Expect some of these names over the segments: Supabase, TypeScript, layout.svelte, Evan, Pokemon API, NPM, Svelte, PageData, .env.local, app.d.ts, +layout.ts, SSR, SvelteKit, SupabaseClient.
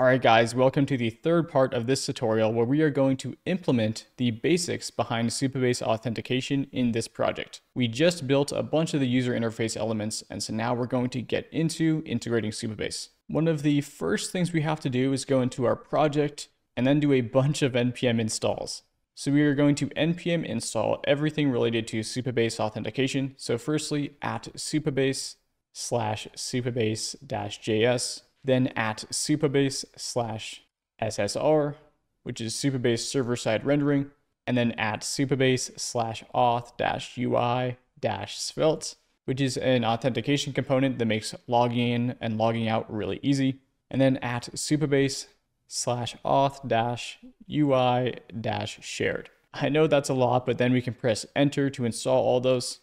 All right guys, welcome to the third part of this tutorial where we are going to implement the basics behind Supabase authentication in this project. We just built a bunch of the user interface elements, and so now we're going to get into integrating Supabase. One of the first things we have to do is go into our project and then do a bunch of NPM installs. So we are going to NPM install everything related to Supabase authentication. So firstly, at supabase/supabase-js. Then at supabase/SSR, which is Supabase server-side rendering, and then at supabase/auth-ui-svelte, which is an authentication component that makes logging in and logging out really easy, and then at supabase/auth-ui-shared. I know that's a lot, but then we can press enter to install all those.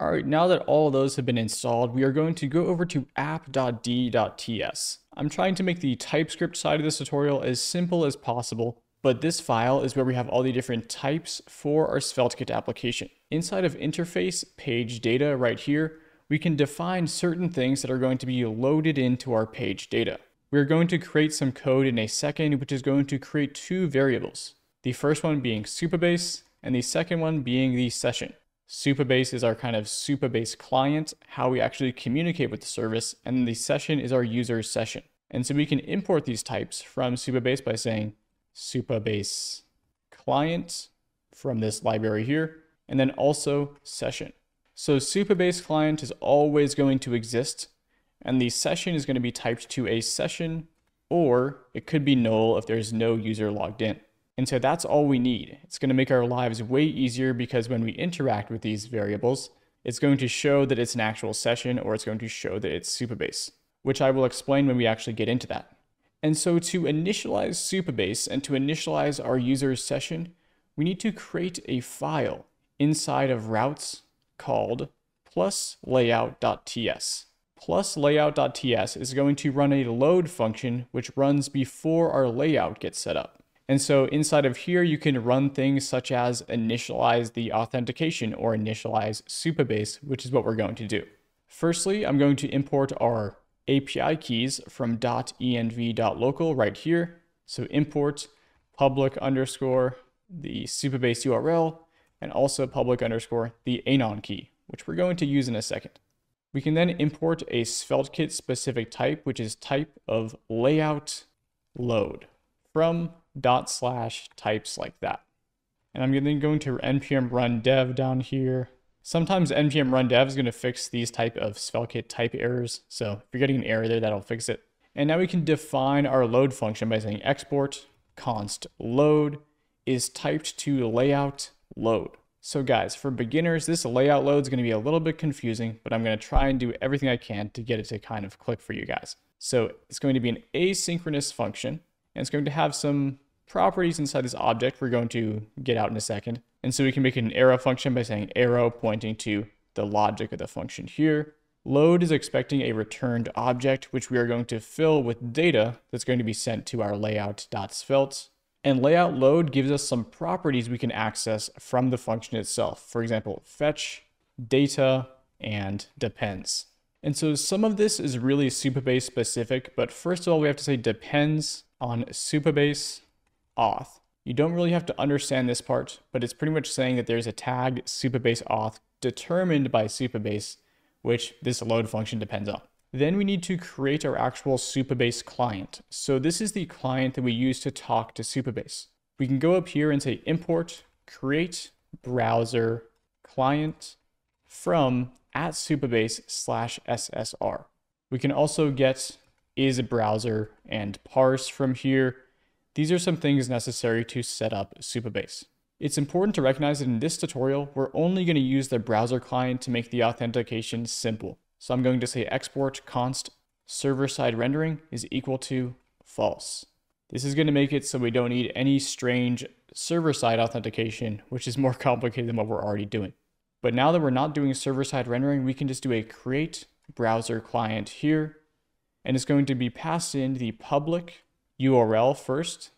All right, now that all of those have been installed, we are going to go over to app.d.ts. I'm trying to make the TypeScript side of this tutorial as simple as possible, but this file is where we have all the different types for our SvelteKit application. Inside of interface page data right here, we can define certain things that are going to be loaded into our page data. We're going to create some code in a second, which is going to create two variables. The first one being Supabase, and the second one being the session. Supabase is our kind of Supabase client, how we actually communicate with the service, and the session is our user's session. And so we can import these types from Supabase by saying Supabase client from this library here, and then also session. So Supabase client is always going to exist, and the session is going to be typed to a session, or it could be null if there's no user logged in. And so that's all we need. It's going to make our lives way easier because when we interact with these variables, it's going to show that it's an actual session, or it's going to show that it's Supabase, which I will explain when we actually get into that. And so to initialize Supabase and to initialize our user's session, we need to create a file inside of routes called +layout.ts. +layout.ts is going to run a load function which runs before our layout gets set up. And so inside of here, you can run things such as initialize the authentication or initialize Supabase, which is what we're going to do. Firstly, I'm going to import our API keys from .env.local right here. So import public _ the Supabase URL, and also public _ the anon key, which we're going to use in a second. We can then import a SvelteKit specific type, which is type of layout load from / types like that. And I'm then going to npm run dev down here. Sometimes npm run dev is going to fix these type of SvelteKit type errors. So if you're getting an error there, that'll fix it. And now we can define our load function by saying export const load is typed to layout load. So guys, for beginners, this layout load is going to be a little bit confusing, but I'm going to try and do everything I can to get it to kind of click for you guys. So it's going to be an asynchronous function, and it's going to have some properties inside this object we're going to get out in a second. And so we can make an arrow function by saying arrow pointing to the logic of the function here. Load is expecting a returned object, which we are going to fill with data that's going to be sent to our layout.svelte. And layout load gives us some properties we can access from the function itself. For example, fetch, data, and depends. And so some of this is really Supabase specific, but first of all, we have to say depends on Supabase auth. You don't really have to understand this part, but it's pretty much saying that there's a tag Supabase auth determined by Supabase, which this load function depends on. Then we need to create our actual Supabase client. So this is the client that we use to talk to Supabase. We can go up here and say import create browser client from @supabase/SSR. We can also get is a browser and parse from here. These are some things necessary to set up Supabase. It's important to recognize that in this tutorial, we're only going to use the browser client to make the authentication simple. So I'm going to say export const server-side rendering is equal to false. This is going to make it so we don't need any strange server-side authentication, which is more complicated than what we're already doing. But now that we're not doing server-side rendering, we can just do a create browser client here, and it's going to be passed in the public URL first,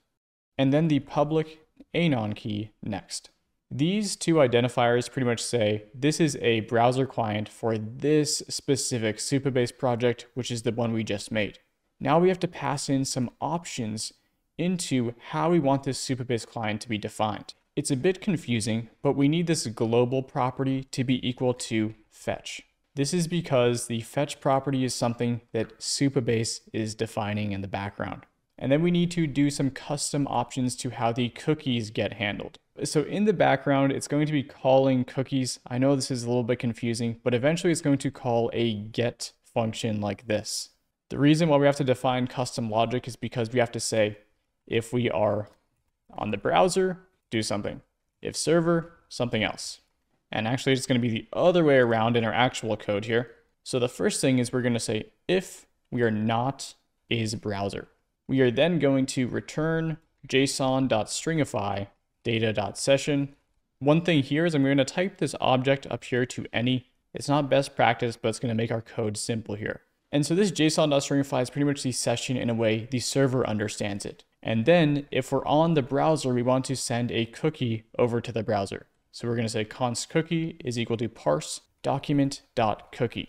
and then the public anon key next. These two identifiers pretty much say this is a browser client for this specific Supabase project, which is the one we just made. Now we have to pass in some options into how we want this Supabase client to be defined. It's a bit confusing, but we need this global property to be equal to fetch. This is because the fetch property is something that Supabase is defining in the background. And then we need to do some custom options to how the cookies get handled. So in the background, it's going to be calling cookies. I know this is a little bit confusing, but eventually it's going to call a get function like this. The reason why we have to define custom logic is because we have to say, if we are on the browser, do something. If server, something else. And actually it's going to be the other way around in our actual code here. So the first thing is we're going to say, if we are not is browser. We are then going to return json.stringify data.session. One thing here is I'm going to type this object up here to any. It's not best practice, but it's going to make our code simple here. And so this json.stringify is pretty much the session in a way the server understands it. And then if we're on the browser, we want to send a cookie over to the browser. So we're going to say const cookie is equal to parse document.cookie.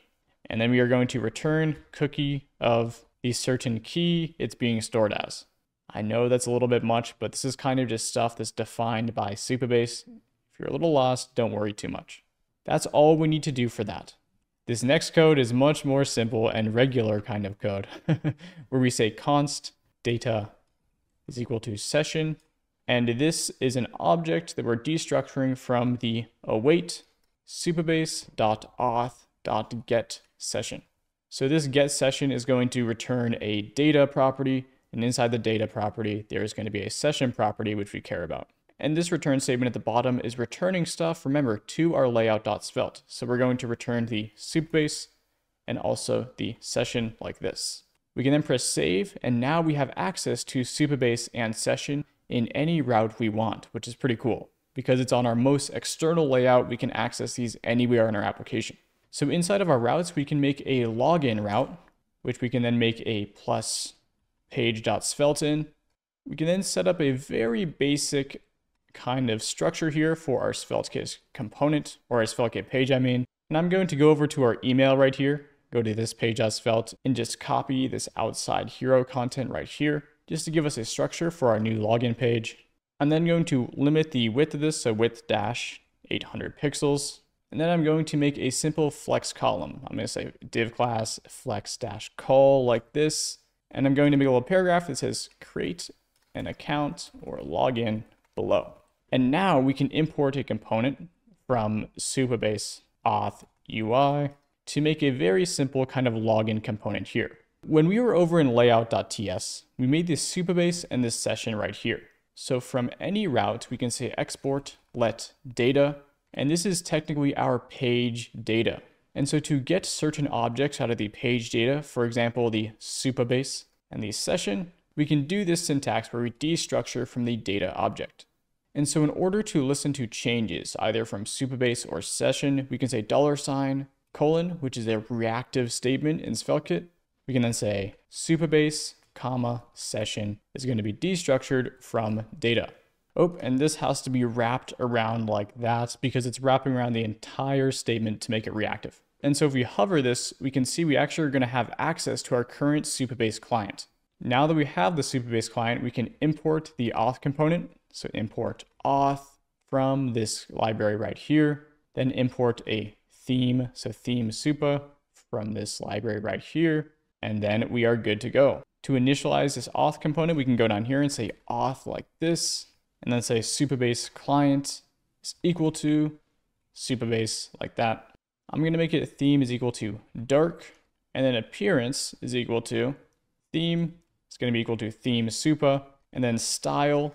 And then we are going to return cookie of the certain key it's being stored as. I know that's a little bit much, but this is kind of just stuff that's defined by Supabase. If you're a little lost, don't worry too much. That's all we need to do for that. This next code is much more simple and regular kind of code where we say const data is equal to session. And this is an object that we're destructuring from the await supabase.auth.get session. So this get session is going to return a data property, and inside the data property, there is going to be a session property, which we care about. And this return statement at the bottom is returning stuff, remember, to our layout.svelte. So we're going to return the Supabase and also the session like this. We can then press save, and now we have access to Supabase and session in any route we want, which is pretty cool. Because it's on our most external layout, we can access these anywhere in our application. So inside of our routes, we can make a login route, which we can then make a plus page.svelte in. We can then set up a very basic kind of structure here for our SvelteKit component, or our SvelteKit page, I mean. And I'm going to go over to our email right here. Go to this page.svelte and just copy this outside hero content right here, just to give us a structure for our new login page. I'm then going to limit the width of this, so width dash 800 pixels. And then I'm going to make a simple flex column. I'm going to say div class flex dash call like this. And I'm going to make a little paragraph that says create an account or login below. And now we can import a component from Supabase auth UI to make a very simple kind of login component here. When we were over in layout.ts, we made this Supabase and this session right here. So from any route, we can say export let data, and this is technically our page data. And so to get certain objects out of the page data, for example, the Supabase and the session, we can do this syntax where we destructure from the data object. And so in order to listen to changes, either from Supabase or session, we can say $colon, which is a reactive statement in SvelteKit. We can then say Supabase, comma, session is going to be destructured from data. Oh, and this has to be wrapped around like that because it's wrapping around the entire statement to make it reactive. And so if we hover this, we can see we actually are going to have access to our current Supabase client. Now that we have the Supabase client, we can import the auth component. So import auth from this library right here, then import a theme, so theme Supa from this library right here, and then we are good to go. To initialize this auth component, we can go down here and say auth like this, and then say Supabase client is equal to Supabase like that. I'm going to make it theme is equal to dark, and then appearance is equal to theme. It's going to be equal to theme Supa, and then style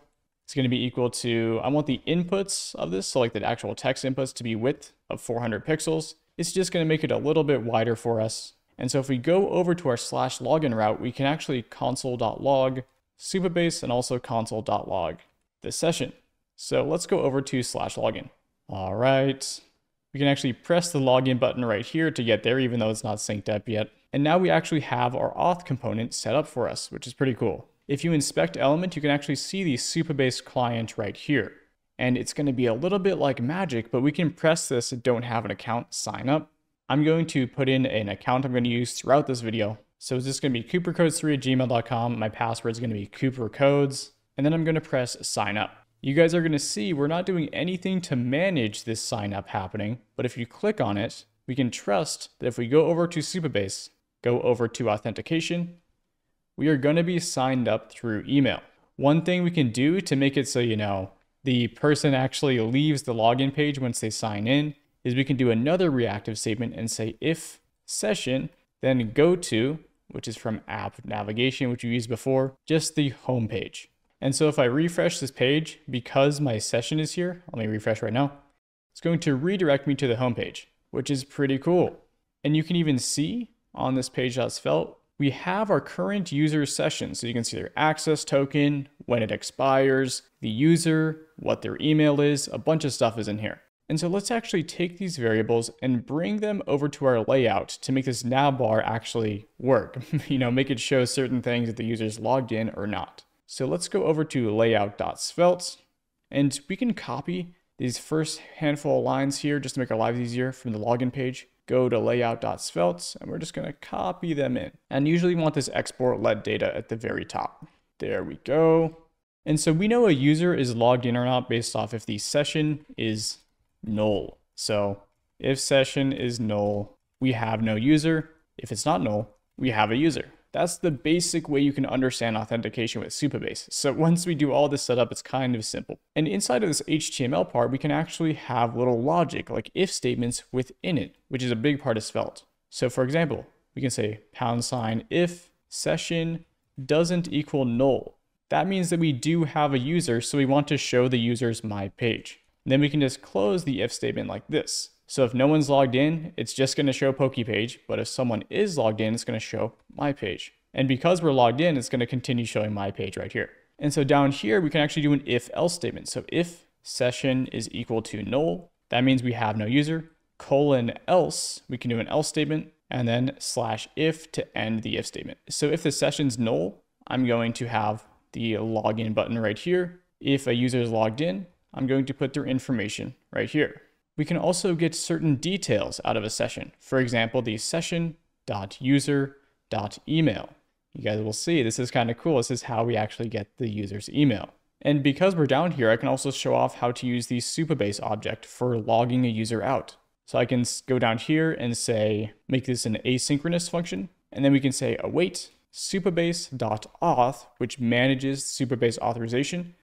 is going to be equal to, I want the inputs of this, so like the actual text inputs to be width of 400 pixels. It's just going to make it a little bit wider for us. And so if we go over to our slash login route, we can actually console.log Supabase and also console.log the session. So let's go over to slash login. All right. We can actually press the login button right here to get there, even though it's not synced up yet. And now we actually have our auth component set up for us, which is pretty cool. If you inspect element, you can actually see the Supabase client right here. And it's going to be a little bit like magic, but we can press this don't have an account, sign up. I'm going to put in an account I'm going to use throughout this video. So it's just going to be coopercodes3@gmail.com. My password is going to be coopercodes. And then I'm going to press sign up. You guys are going to see we're not doing anything to manage this sign up happening. But if you click on it, we can trust that if we go over to Supabase, go over to authentication, we are going to be signed up through email. One thing we can do to make it so, you know, the person actually leaves the login page once they sign in is we can do another reactive statement and say if session, then go to, which is from app navigation, which you used before, just the home page. And so if I refresh this page, because my session is here, let me refresh right now, it's going to redirect me to the home page, which is pretty cool. And you can even see on this page.svelte, we have our current user session. So you can see their access token, when it expires, the user, what their email is, a bunch of stuff is in here. And so let's actually take these variables and bring them over to our layout to make this nav bar actually work, you know, make it show certain things that the user's logged in or not. So let's go over to layout.svelte and we can copy these first handful of lines here just to make our lives easier from the login page. Go to layout.svelte and we're just going to copy them in. And usually we want this export led data at the very top. There we go. And so we know a user is logged in or not based off if the session is null. So if session is null, we have no user. If it's not null, we have a user. That's the basic way you can understand authentication with Supabase. So once we do all this setup, it's kind of simple. And inside of this HTML part, we can actually have little logic like if statements within it, which is a big part of Svelte. So for example, we can say # if session doesn't equal null. That means that we do have a user, so we want to show the user's my page. And then we can just close the if statement like this. So if no one's logged in, it's just going to show PokePage, but if someone is logged in, it's going to show my page. And because we're logged in, it's going to continue showing my page right here. And so down here, we can actually do an if else statement. So if session is equal to null, that means we have no user, else, we can do an else statement, and then /if to end the if statement. So if the session's null, I'm going to have the login button right here. If a user is logged in, I'm going to put their information right here. We can also get certain details out of a session. For example, the session.user.email. You guys will see this is kind of cool. This is how we actually get the user's email. And because we're down here, I can also show off how to use the Supabase object for logging a user out. So I can go down here and say, make this an asynchronous function. And then we can say await Supabase.auth, which manages Supabase authorization,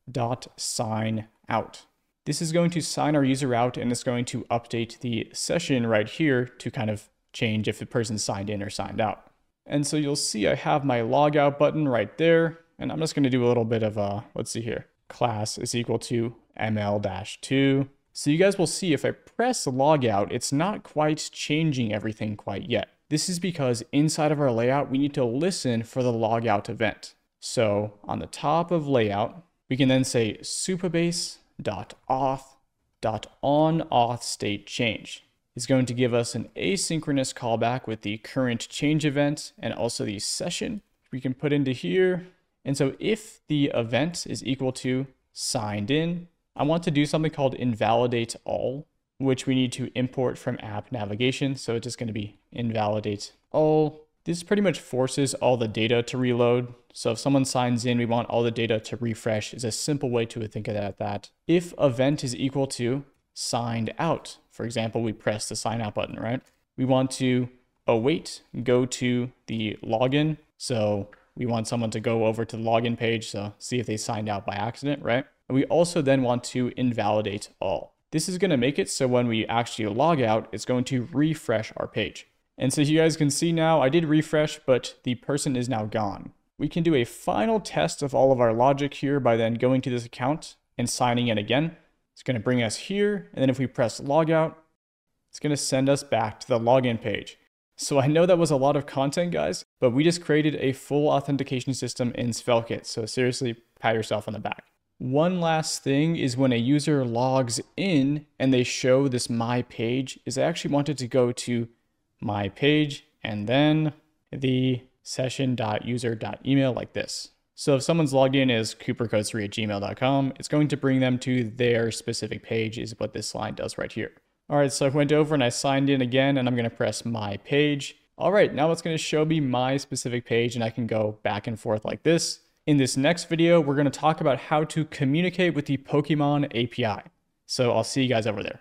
.sign out. This is going to sign our user out and it's going to update the session right here to kind of change if the person signed in or signed out. And so you'll see I have my logout button right there. And I'm just going to do a little bit of a, let's see here, class is equal to ml-2. So you guys will see if I press logout, it's not quite changing everything quite yet. This is because inside of our layout, we need to listen for the logout event. So on the top of layout, we can then say Supabase.auth.onAuth state change is going to give us an asynchronous callback with the current change event and also the session we can put into here. And so if the event is equal to signed in, I want to do something called invalidate all, which we need to import from app navigation. So it's just going to be invalidate all. This pretty much forces all the data to reload. So if someone signs in, we want all the data to refresh. It's a simple way to think of that. If event is equal to signed out, for example, we press the sign out button, right? We want to await, go to the login. So we want someone to go over to the login page. So see if they signed out by accident, right? And we also then want to invalidate all. This is going to make it so when we actually log out, it's going to refresh our page. And so you guys can see now I did refresh, but the person is now gone. We can do a final test of all of our logic here by then going to this account and signing in again. It's going to bring us here. And then if we press logout, it's going to send us back to the login page. So I know that was a lot of content, guys, but we just created a full authentication system in SvelteKit. So seriously, pat yourself on the back. One last thing is when a user logs in and they show this my page is I actually wanted to go to my page and then the session.user.email like this. So if someone's logged in as coopercodes3@gmail.com, it's going to bring them to their specific page is what this line does right here. All right, so I went over and I signed in again and I'm going to press my page. All right, now it's going to show me my specific page, and I can go back and forth like this. In this next video, we're going to talk about how to communicate with the Pokemon API. So I'll see you guys over there.